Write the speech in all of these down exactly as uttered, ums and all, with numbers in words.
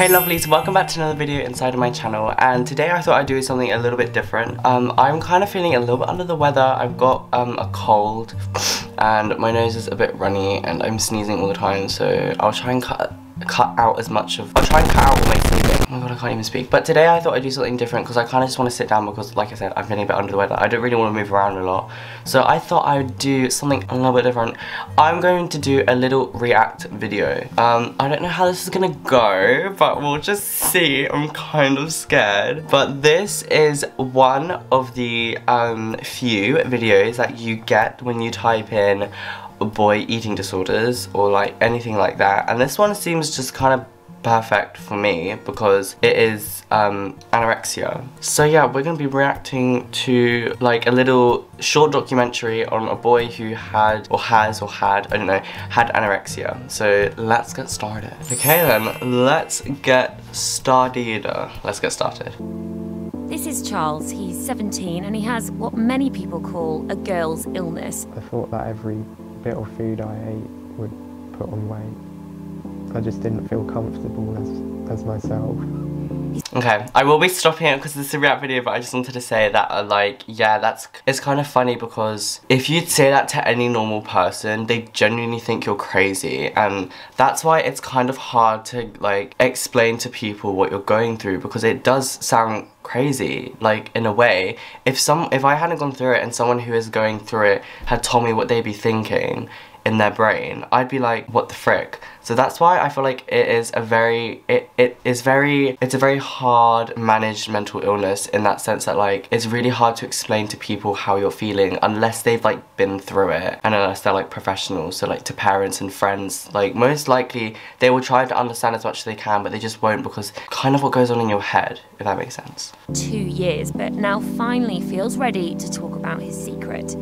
Hey lovelies, welcome back to another video inside of my channel, and today I thought I'd do something a little bit different. Um, I'm kind of feeling a little bit under the weather. I've got um, a cold and my nose is a bit runny and I'm sneezing all the time, so I'll try and cut cut out as much of- I'll try and cut out all my sneezing. Oh my god, I can't even speak. But today I thought I'd do something different because I kind of just want to sit down because, like I said, I'm feeling a bit under the weather. I don't really want to move around a lot. So I thought I would do something a little bit different. I'm going to do a little react video. Um, I don't know how this is going to go, but we'll just see. I'm kind of scared. But this is one of the um, few videos that you get when you type in boy eating disorders or like anything like that, and this one seems just kind of perfect for me because it is um, anorexia. So yeah, we're gonna be reacting to like a little short documentary on a boy who had or has or had, I don't know, had anorexia. So let's get started. Okay then, let's get started. Let's get started. This is Charles, he's seventeen and he has what many people call a girl's illness. I thought that every bit of food I ate would put on weight. I just didn't feel comfortable as, as myself. Okay, I will be stopping it because this is a react video, but I just wanted to say that uh, like, yeah, that's, it's kind of funny because if you'd say that to any normal person, they genuinely think you're crazy, and that's why it's kind of hard to like explain to people what you're going through, because it does sound crazy, like, in a way. If some, if I hadn't gone through it and someone who is going through it had told me what they'd be thinking in their brain, I'd be like, what the frick? So that's why I feel like it is a very, it, it is very, it's a very hard managed mental illness in that sense that like, it's really hard to explain to people how you're feeling unless they've like been through it and unless they're like professionals. So like to parents and friends, like most likely they will try to understand as much as they can, but they just won't because kind of what goes on in your head, if that makes sense. Two years, but now finally feels ready to talk about his secret.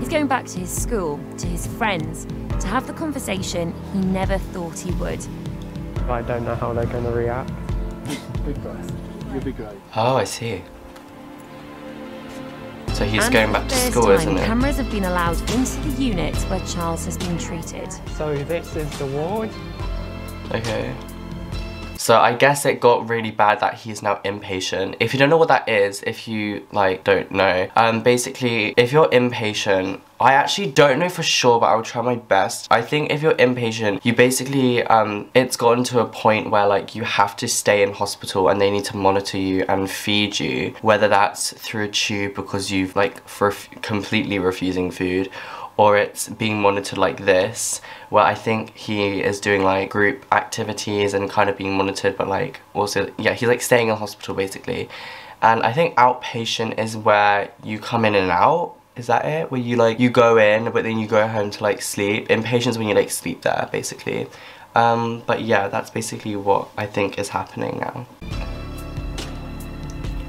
He's going back to his school, to his friends, to have the conversation he never thought he would. I don't know how they're going to react. Big guys. You'll be great. Oh, I see. So he's and going back to school, time, isn't it? Cameras have been allowed into the unit where Charles has been treated. So this is the ward. Okay. So I guess it got really bad that he's now inpatient. If you don't know what that is, if you like don't know, um, basically if you're inpatient, I actually don't know for sure, but I'll try my best. I think if you're inpatient, you basically, um, it's gotten to a point where like you have to stay in hospital and they need to monitor you and feed you, whether that's through a tube because you've like for completely refusing food, or it's being monitored like this, where I think he is doing like group activities and kind of being monitored, but like also, yeah, he's like staying in hospital basically. And I think outpatient is where you come in and out. Is that it? Where you like, you go in, but then you go home to like sleep. Inpatient's when you like sleep there basically. Um, but yeah, that's basically what I think is happening now.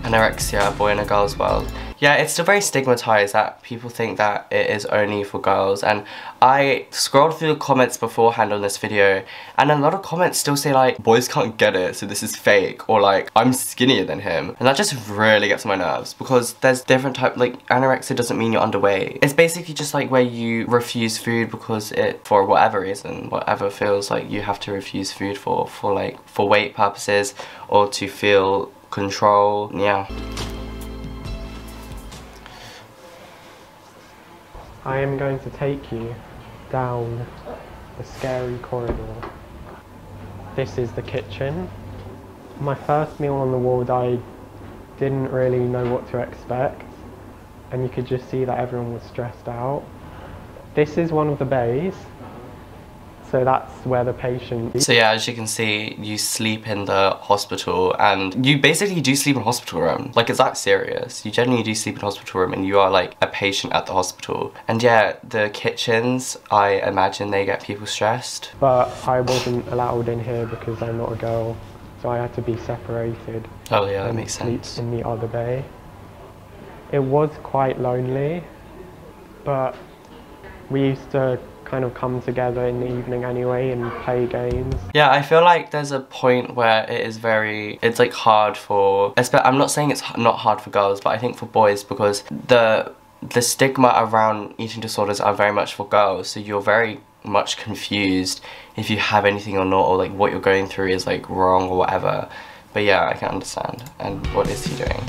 Anorexia, a boy and a girl's world. Yeah, it's still very stigmatized that people think that it is only for girls, and I scrolled through the comments beforehand on this video and a lot of comments still say like, boys can't get it so this is fake, or like, I'm skinnier than him, and that just really gets on my nerves because there's different type, like anorexia doesn't mean you're underweight. It's basically just like where you refuse food because it, for whatever reason, whatever feels like you have to refuse food for, for like, for weight purposes or to feel control, yeah. I am going to take you down the scary corridor. This is the kitchen. My first meal on the ward, I didn't really know what to expect, and you could just see that everyone was stressed out. This is one of the bays. So that's where the patient is. So yeah, as you can see, you sleep in the hospital, and you basically do sleep in a hospital room. Like, it's that serious. You generally do sleep in a hospital room and you are like a patient at the hospital. And yeah, the kitchens, I imagine they get people stressed. But I wasn't allowed in here because I'm not a girl, so I had to be separated. Oh yeah, that and makes sleep sense. In the other bay. It was quite lonely, but we used to kind of come together in the evening anyway and play games. Yeah, I feel like there's a point where it is very, it's like hard for, I'm not saying it's not hard for girls, but I think for boys, because the the stigma around eating disorders are very much for girls, so you're very much confused if you have anything or not, or like what you're going through is like wrong or whatever. But yeah, I can understand. And what is he doing?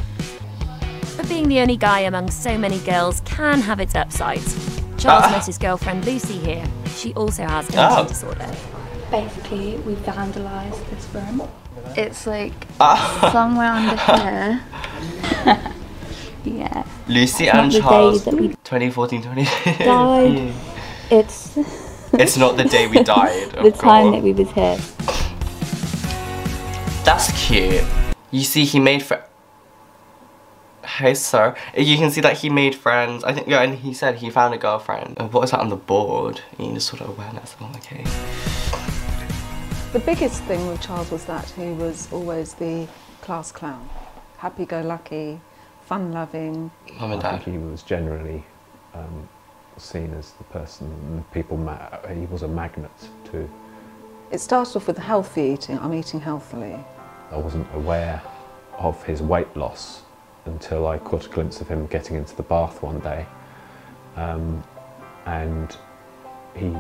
But being the only guy among so many girls can have its upsides. Charles ah. met his girlfriend Lucy here. She also has an eating oh. disorder. Basically, we vandalised this room. It's like ah. somewhere under here. Yeah. Lucy and Charles, twenty fourteen twenty fifteen. Died. It's... it's not the day we died, of the time that we was here. That's cute. You see, he made friends. Hey, sir. You can see that he made friends. I think, yeah, and he said he found a girlfriend. Uh, what is that on the board? You need a sort of awareness. Oh, okay. The biggest thing with Charles was that he was always the class clown. Happy-go-lucky, fun-loving. Mum and Dad. I think he was generally um, seen as the person people ma he was a magnet to. It started off with healthy eating. I'm eating healthily. I wasn't aware of his weight loss until I caught a glimpse of him getting into the bath one day, um, and he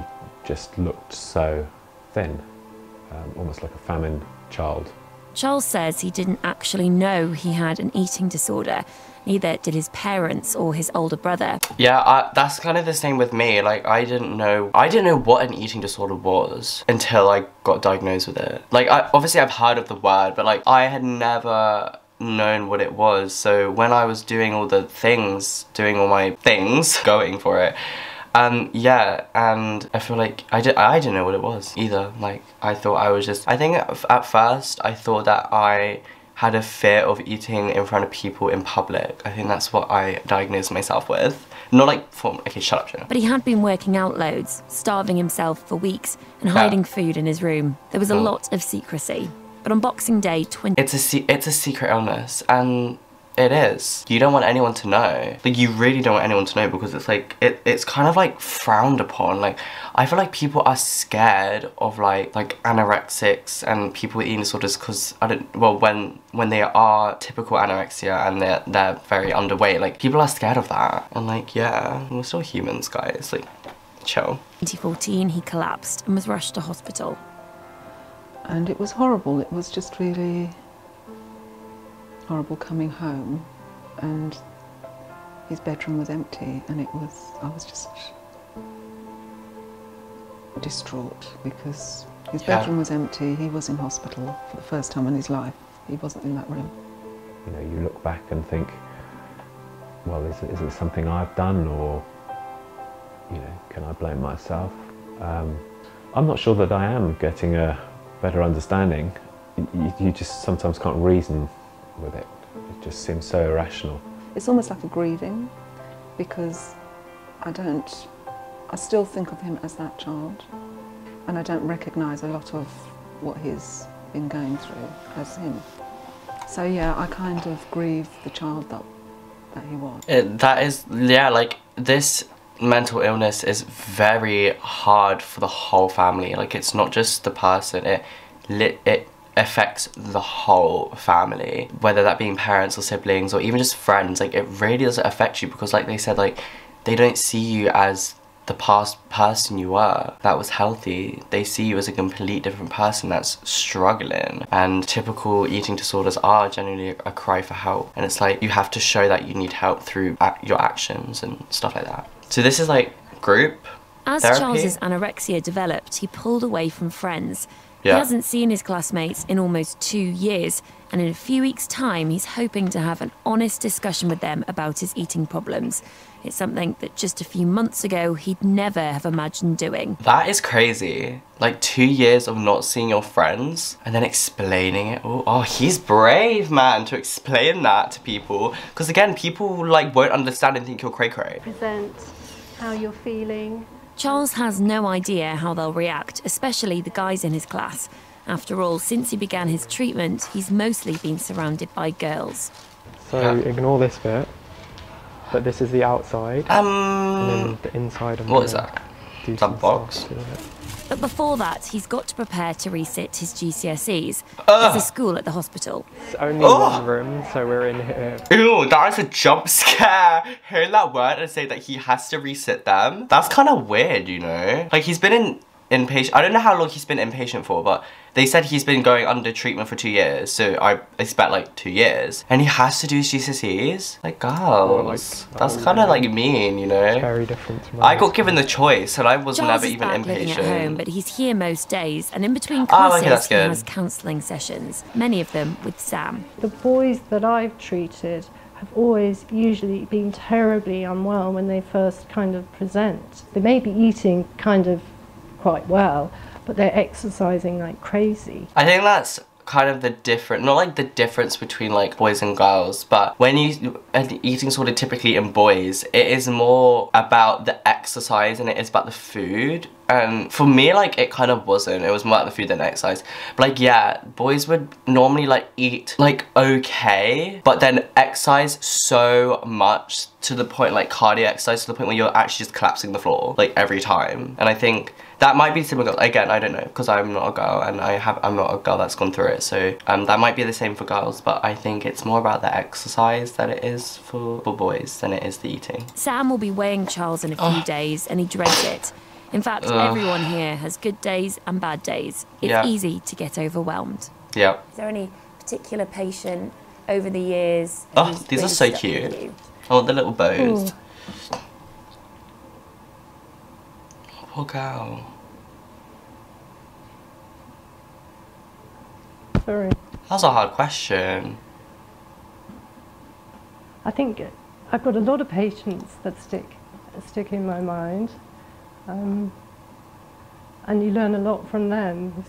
just looked so thin, um, almost like a famine child. Charles says he didn't actually know he had an eating disorder. Neither did his parents or his older brother. Yeah, I, that's kind of the same with me. Like, I didn't know, I didn't know what an eating disorder was until I got diagnosed with it. Like, I, obviously I've heard of the word, but like, I had never known what it was. So when I was doing all the things, doing all my things, going for it, Um, yeah, and I feel like I, did, I didn't know what it was either. Like, I thought I was just... I think at first I thought that I had a fear of eating in front of people in public. I think that's what I diagnosed myself with. Not like... For, okay, shut up, Jonah. But he had been working out loads, starving himself for weeks, and hiding yeah. food in his room. There was a mm. lot of secrecy. But on Boxing Day... It's a, se it's a secret illness, and... It is. You don't want anyone to know. Like, you really don't want anyone to know, because it's like, it, it's kind of like frowned upon. Like, I feel like people are scared of like, like anorexics and people with eating disorders because, I don't, well, when, when they are typical anorexia and they're, they're very underweight, like, people are scared of that. And like, yeah, we're still humans, guys. Like, chill. In twenty fourteen, he collapsed and was rushed to hospital. And it was horrible. It was just really... horrible coming home, and his bedroom was empty, and it was, I was just distraught because his yeah. bedroom was empty. He was in hospital for the first time in his life. He wasn't in that room. You know, you look back and think, well, is it, is it something I've done, or, you know, can I blame myself? Um, I'm not sure that I am getting a better understanding. You, you just sometimes can't reason with it. It just seems so irrational. It's almost like a grieving, because I don't, I still think of him as that child, and I don't recognise a lot of what he's been going through as him. So yeah, I kind of grieve the child that, that he was. It, that is, yeah, like, this mental illness is very hard for the whole family. Like, it's not just the person, it, lit, it affects the whole family, whether that being parents or siblings or even just friends. Like, it really doesn't affect you, because like they said, like, they don't see you as the past person you were that was healthy. They see you as a complete different person that's struggling, and typical eating disorders are generally a cry for help, and it's like you have to show that you need help through your actions and stuff like that. So this is like group as therapy. Charles's anorexia developed, he pulled away from friends. Yeah. He hasn't seen his classmates in almost two years, and in a few weeks' time, he's hoping to have an honest discussion with them about his eating problems. It's something that just a few months ago, he'd never have imagined doing. That is crazy. Like, two years of not seeing your friends and then explaining it. Oh, oh he's brave, man, to explain that to people. Because again, people like won't understand and think you're cray-cray. Present how you're feeling. Charles has no idea how they'll react, especially the guys in his class. After all, since he began his treatment, he's mostly been surrounded by girls. So, ignore this bit, but this is the outside. Um, and then the inside. What is that? It's a box. But before that, he's got to prepare to resit his G C S Es. Uh, There's a school at the hospital. It's only oh. one room, so we're in here. Ew, that is a jump scare. Hearing that word and say that he has to resit them, that's kind of weird, you know? Like, he's been in inpatient. I don't know how long he's been inpatient for, but they said he's been going under treatment for two years, so I expect, like, two years. And he has to do his G C S Es? Like, girls, oh, like, that's oh, kind of, yeah. like, mean, you know? It's very different to I got given the choice, and I was Charles never even inpatient. Living at home, but he's here most days, and in between classes, oh, okay, that's good. He has counselling sessions, many of them with Sam. The boys that I've treated have always usually been terribly unwell when they first kind of present. They may be eating kind of quite well, but they're exercising like crazy. I think that's kind of the different, not like the difference between like boys and girls, but when you and eating sort of typically in boys, it is more about the exercise and it is about the food. And for me, like, it kind of wasn't. It was more about the food than exercise. But like, yeah, boys would normally like eat like okay, but then exercise so much to the point, like cardio exercise to the point where you're actually just collapsing the floor like every time. And I think that might be similar. Again, I don't know, because I'm not a girl and I have I'm not a girl that's gone through it. So um, that might be the same for girls, but I think it's more about the exercise than it is for, for boys than it is the eating. Sam will be weighing Charles in a few oh. days, and he dreads it. In fact, Ugh. everyone here has good days and bad days. It's yeah. easy to get overwhelmed. Yeah. Is there any particular patient over the years? Oh, these are so cute. Oh, the little bows. Ooh. Poor girl. Sorry. That's a hard question. I think I've got a lot of patients that stick, stick in my mind. Um, and you learn a lot from them.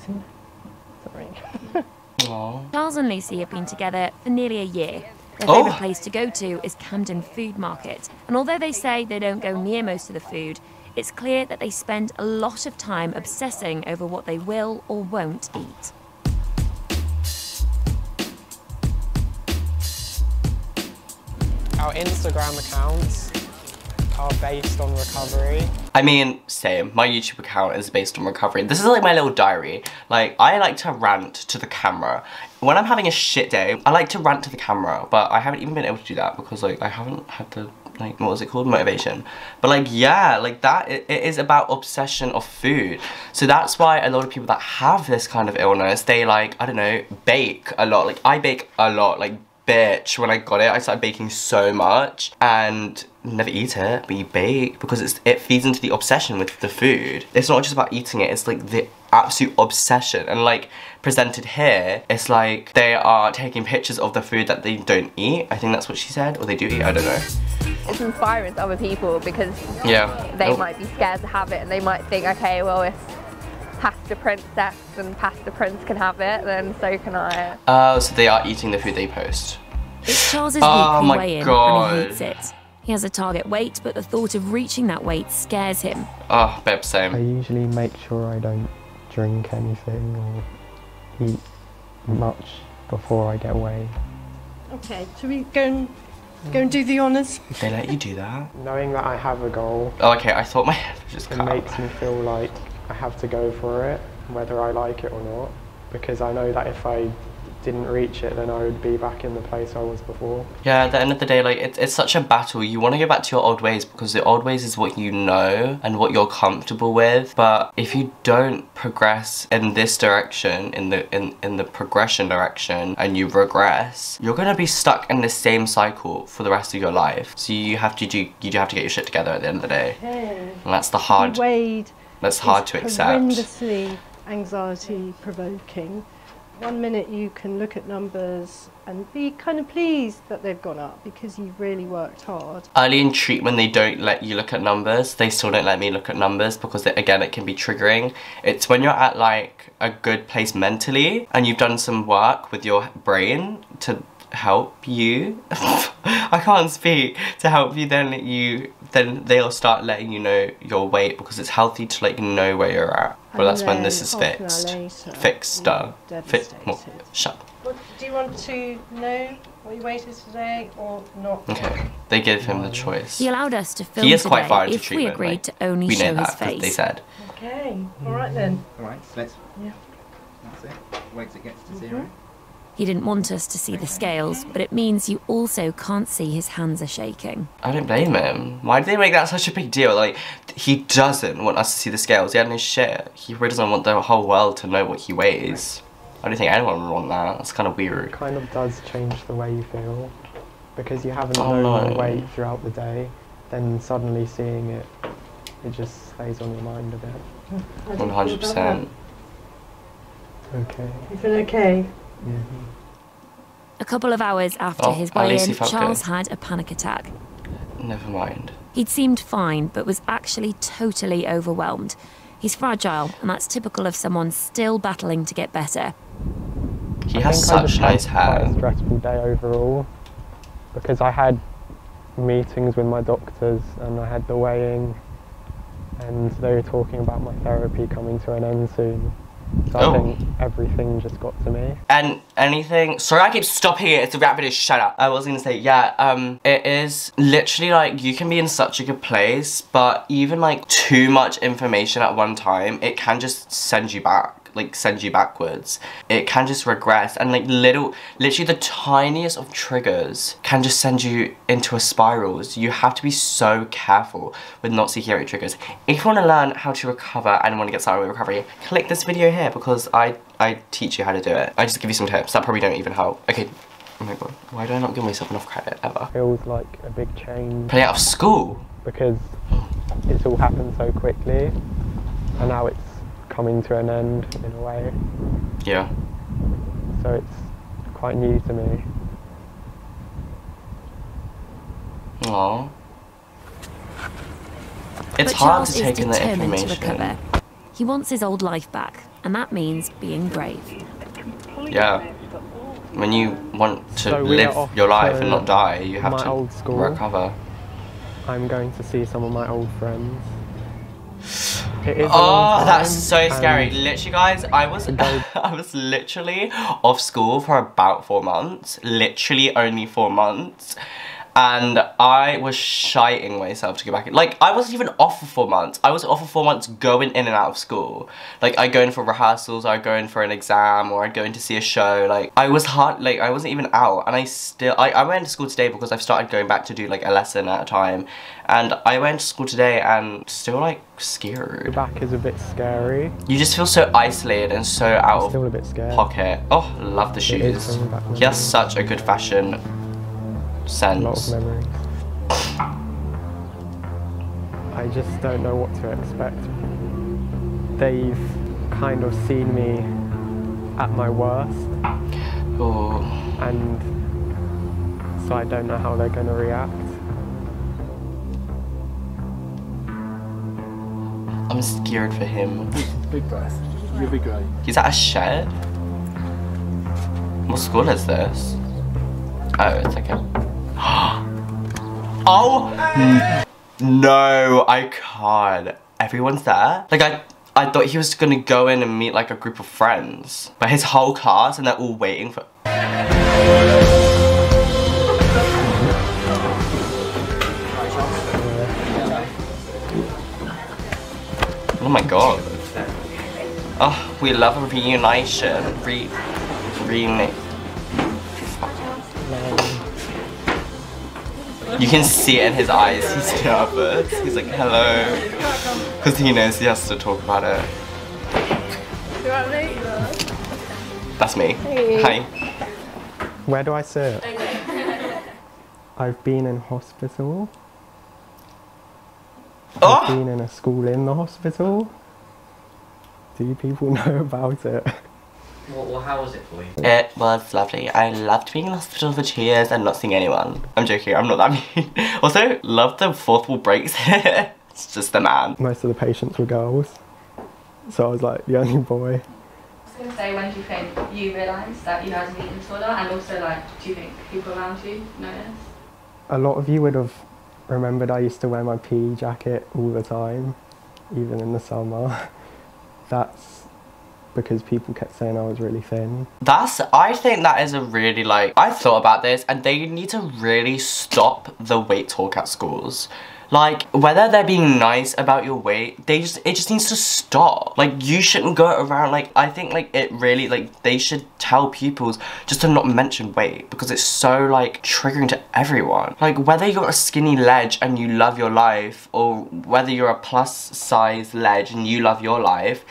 Sorry. Charles and Lucy have been together for nearly a year. Their favourite oh. place to go to is Camden Food Market. And although they say they don't go near most of the food, it's clear that they spend a lot of time obsessing over what they will or won't eat. Our Instagram accounts are based on recovery. I mean, same. My YouTube account is based on recovery. This is like my little diary. Like, I like to rant to the camera. When I'm having a shit day, I like to rant to the camera, but I haven't even been able to do that because, like, I haven't had the, like, what was it called? Motivation. But, like, yeah, like, that, it, it is about obsession of food. So that's why a lot of people that have this kind of illness, they, like, I don't know, bake a lot. Like, I bake a lot. Like, bitch, when I got it, I started baking so much and never eat it, but you bake because it's, it feeds into the obsession with the food. It's not just about eating it, it's like the absolute obsession. And like presented here, it's like they are taking pictures of the food that they don't eat. I think that's what she said, or they do eat, I don't know. It's inspiring to other people because yeah. they oh. might be scared to have it and they might think, okay, well, if pasta princess and pasta prince can have it, then so can I. Oh, uh, so they are eating the food they post. It's Charles's oh weekly weigh-in and he hates it. He has a target weight, but the thought of reaching that weight scares him. Oh, babe, same. I usually make sure I don't drink anything or eat much before I get away. Okay, shall we go and, go and do the honours? They let you do that? Knowing that I have a goal. Oh, okay, I thought my head was just cut. It makes me feel like I have to go for it, whether I like it or not, because I know that if I didn't reach it, then I would be back in the place I was before. Yeah, at the end of the day, like, it's, it's such a battle. You want to go back to your old ways because the old ways is what you know and what you're comfortable with, but if you don't progress in this direction, in the in, in the progression direction, and you regress, you're gonna be stuck in the same cycle for the rest of your life. So you have to do you do have to get your shit together at the end of the day. Okay. And that's the hard Wade that's hard to accept. Horrendously anxiety provoking. One minute you can look at numbers and be kind of pleased that they've gone up because you've really worked hard. Early in treatment, they don't let you look at numbers. They still don't let me look at numbers because, it, again, it can be triggering. It's when you're at, like, a good place mentally and you've done some work with your brain to help you. I can't speak. To help you, then you then they'll start letting you know your weight because it's healthy to let you know where you're at. But well, that's when this is fixed. Later, fixed. Uh, fi well, shut. What, do you want to know Will you wait today or not? Okay. They gave him the choice. He allowed us to film He is today quite far into if treatment. We agreed like, to only we show know his that, face. They said. Okay. All right then. All right. So let's. Yeah. That's it. Wait till it gets to mm-hmm. zero. He didn't want us to see the scales, but it means you also can't see his hands are shaking. I don't blame him. Why did they make that such a big deal? Like, he doesn't want us to see the scales. He had no shit. He really doesn't want the whole world to know what he weighs. I don't think anyone would want that. That's kind of weird. It kind of does change the way you feel. Because you haven't oh, known your no. weight throughout the day, then suddenly seeing it, it just stays on your mind a bit. one hundred percent. Okay. You feel okay? Mm-hmm. A couple of hours after oh, his weigh-in, Charles good. had a panic attack. Never mind. He'd seemed fine, but was actually totally overwhelmed. He's fragile, and that's typical of someone still battling to get better. He I has such nice hair. Quite a stressful day overall, because I had meetings with my doctors, and I had the weigh-in, and they were talking about my therapy coming to an end soon. So oh. I think everything just got to me. And anything... Sorry, I keep stopping it. It's a rapid... Shut up. I was going to say, yeah, um, it is literally, like, you can be in such a good place, but even, like, too much information at one time, it can just send you back. Like, send you backwards. It can just regress. And, like, little... Literally, the tiniest of triggers can just send you into a spiral. So you have to be so careful with not psychiatric triggers. If you want to learn how to recover and want to get started with recovery, click this video here, because I... I teach you how to do it. I just give you some tips that probably don't even help. Okay, oh my god, why do I not give myself enough credit ever? Feels like a big change. Play out of school! Because it's all happened so quickly, and now it's coming to an end in a way. Yeah. So it's quite new to me. Aww. It's but hard Charles to take in the information. He wants his old life back. And that means being brave. Yeah. When you want to so live your life and not die, you have to old school, recover. I'm going to see some of my old friends. It is oh, that's so scary. Literally, guys, I was I was literally off school for about four months. Literally only four months. And I was shiting myself to go back in. Like, I wasn't even off for four months. I was off for four months going in and out of school. Like, I'd go in for rehearsals, I'd go in for an exam, or I'd go in to see a show. Like, I was hard, like, I wasn't even out. And I still, I, I went to school today because I've started going back to do, like, a lesson at a time. And I went to school today and still, like, scared. Your back is a bit scary. You just feel so isolated and so out I'm still of a bit scared. Pocket. Oh, love the shoes. He has such a good fashion. Sense. A lot of memories. I just don't know what to expect. They've kind of seen me at my worst. Oh. And so I don't know how they're going to react. I'm scared for him. Big breast. You'll be great. Is that a shed? What school is this? Oh, it's okay. Oh no, I can't. Everyone's there. Like I I thought he was gonna go in and meet like a group of friends. But his whole class and they're all waiting for Oh my god. Oh, we love a reunion. Re reunite. You can see it in his eyes, he's nervous. He's like, hello. Because he knows he has to talk about it. That's me. Hey. Hi. Where do I sit? I've been in hospital. Oh! I've been in a school in the hospital. Do people know about it? Well, how was it for you? It was lovely. I loved being in hospital for two years and not seeing anyone. I'm joking, I'm not that mean. Also, loved the fourth wall breaks here. It's just the man. Most of the patients were girls, so I was like the only boy. I was going to say, when do you think you realised that you had an eating disorder? And also, like, do you think people around you noticed? A lot of you would have remembered I used to wear my P E jacket all the time, even in the summer. That's because people kept saying I was really thin. That's, I think that is a really, like, I thought about this and they need to really stop the weight talk at schools. Like, whether they're being nice about your weight, they just, it just needs to stop. Like, you shouldn't go around, like, I think, like, it really, like, they should tell pupils just to not mention weight because it's so, like, triggering to everyone. Like, whether you're a skinny ledge and you love your life, or whether you're a plus size ledge and you love your life,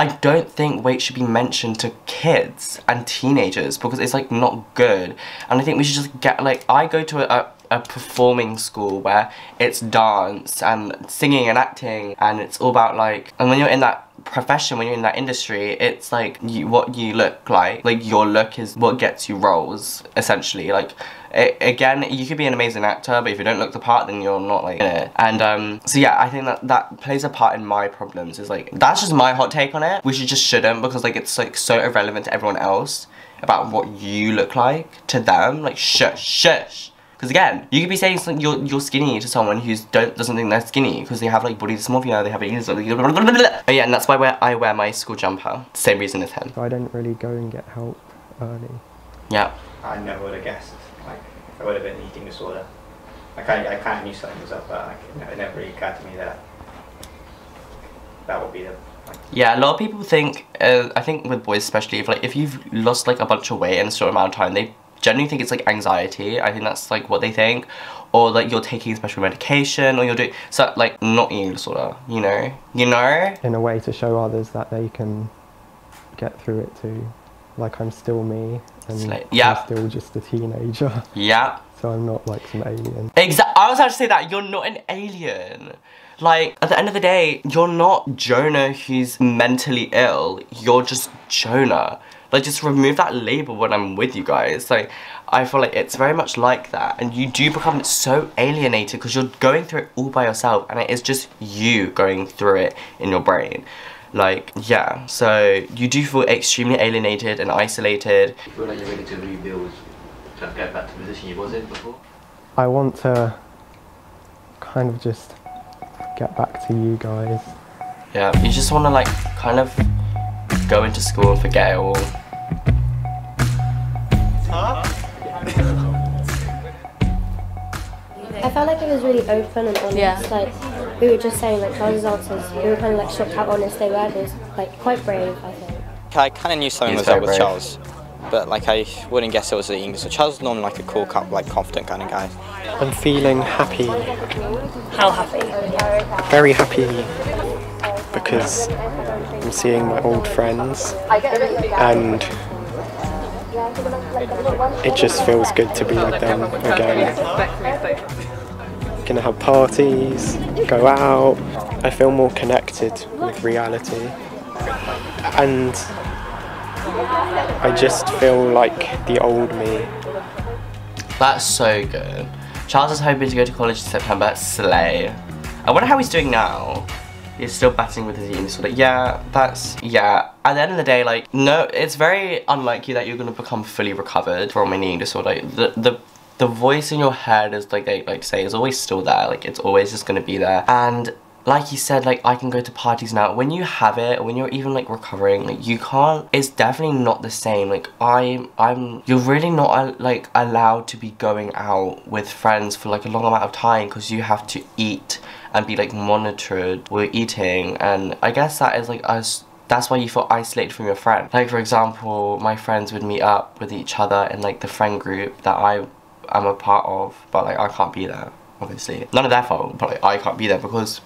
I don't think weight should be mentioned to kids and teenagers because it's, like, not good. And I think we should just get, like, I go to a, a a performing school where it's dance and singing and acting, and it's all about, like, and when you're in that profession, when you're in that industry, it's like you, what you look like, like your look is what gets you roles, essentially. Like, it, again, you could be an amazing actor, but if you don't look the part, then you're not, like, in it. And um, so yeah, I think that that plays a part in my problems. Is like, that's just my hot take on it. We should just shouldn't, because, like, it's, like, so irrelevant to everyone else about what you look like to them. Like, shush, shush. Because again, you could be saying something, you're, you're skinny to someone who don't, doesn't think they're skinny because they have, like, body dysmorphia, they have ears, blah, blah, blah, blah, blah. But yeah, and that's why wear, I wear my school jumper. Same reason as him. I didn't really go and get help early. Yeah. I never would have guessed. Like, I would have been eating disorder. Like, I, I kind of knew something was up, but like, it never really occurred to me that that would be the... Yeah, a lot of people think, uh, I think with boys especially, if, like, if you've lost, like, a bunch of weight in a short amount of time, they generally think it's, like, anxiety. I think that's, like, what they think, or, like, you're taking special medication, or you're doing so, like, not eating disorder, you know, you know, in a way to show others that they can get through it too. Like, I'm still me, and like, yeah, I'm still just a teenager. Yeah. So I'm not, like, some alien. Exactly. I was about to say that you're not an alien. Like, at the end of the day, you're not Jonah who's mentally ill. You're just Jonah. Like, just remove that label when I'm with you guys. Like, I feel like it's very much like that. And you do become so alienated because you're going through it all by yourself. And it is just you going through it in your brain. Like, yeah. So, you do feel extremely alienated and isolated. You feel like you're ready to rebuild, trying to get back to the position you was in before? I want to kind of just get back to you guys. Yeah, you just want to, like, kind of... go into school and forget it all. Huh? I felt like it was really open and honest. Yeah. Like, we were just saying, like, Charles' answers, we were kind of, like, shocked how honest they were. It was, like, quite brave, I think. I kind of knew something was up with Charles, but, like, I wouldn't guess it was the English. So Charles is normally, like, a cool, like, confident kind of guy. I'm feeling happy. How happy? Very happy because I'm seeing my old friends, and it just feels good to be with them again. Gonna have parties, go out. I feel more connected with reality, and I just feel like the old me. That's so good. Charles is hoping to go to college in September. Slay. I wonder how he's doing now. Is still battling with his eating disorder. Yeah, that's, yeah. At the end of the day, like, no, it's very unlikely that you're gonna become fully recovered from an eating disorder. The, the, the voice in your head is, like they like say, is always still there. Like, it's always just gonna be there. And like you said, like, I can go to parties now. When you have it, when you're even, like, recovering, like, you can't, it's definitely not the same. Like, I'm, I'm, you're really not, like, allowed to be going out with friends for, like, a long amount of time because you have to eat and be, like, monitored with eating. And I guess that is, like, us, that's why you feel isolated from your friend. Like, for example, my friends would meet up with each other in, like, the friend group that I am a part of, but, like, I can't be there, obviously. None of their fault, but, like, I can't be there because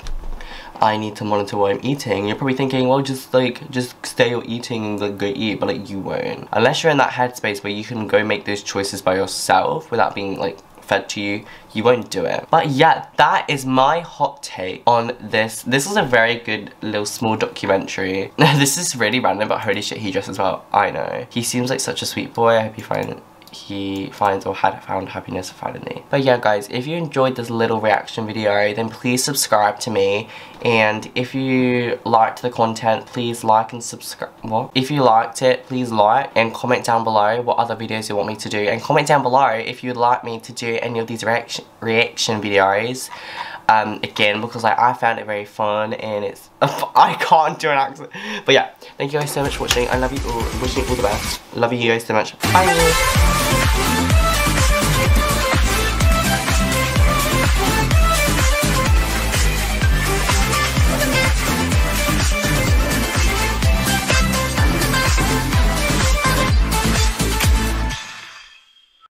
I need to monitor what I'm eating. You're probably thinking, well, just, like, just stay your eating and, like, go eat, but, like, you won't. Unless you're in that headspace where you can go make those choices by yourself without being, like, fed to you, you won't do it. But yeah, that is my hot take on this. This was a very good little small documentary. This is really random, but holy shit, he dresses well. I know. He seems like such a sweet boy. I hope you find it. He finds or had found happiness finally. But yeah, guys, if you enjoyed this little reaction video, then please subscribe to me. And if you liked the content, please like and subscribe. What? If you liked it, please like and comment down below what other videos you want me to do. And comment down below if you'd like me to do any of these reaction reaction videos. um, again, because like I found it very fun, and it's I can't do an accent. But yeah, thank you guys so much for watching. I love you all. I'm wishing you all the best. Love you guys so much. Bye.